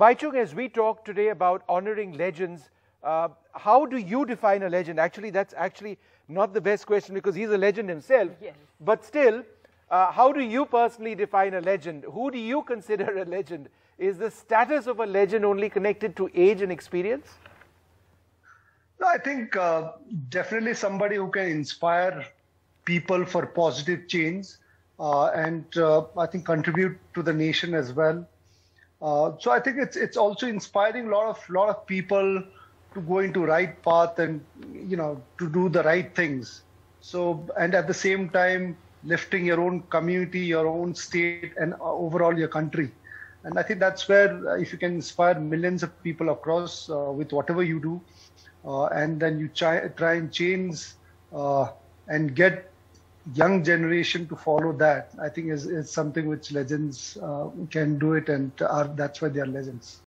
Bhaichung, as we talk today about honoring legends, how do you define a legend? Actually, that's actually not the best question because he's a legend himself. Yes. But still, how do you personally define a legend? Who do you consider a legend? Is the status of a legend only connected to age and experience? No, I think definitely somebody who can inspire people for positive change and I think contribute to the nation as well. So I think it's also inspiring a lot of people to go into right path and, you know, to do the right things. So, and at the same time, lifting your own community, your own state, and overall your country. And I think that's where, if you can inspire millions of people across with whatever you do, and then you try and change and get young generation to follow that, I think is something which legends can do it, and that's why they are legends.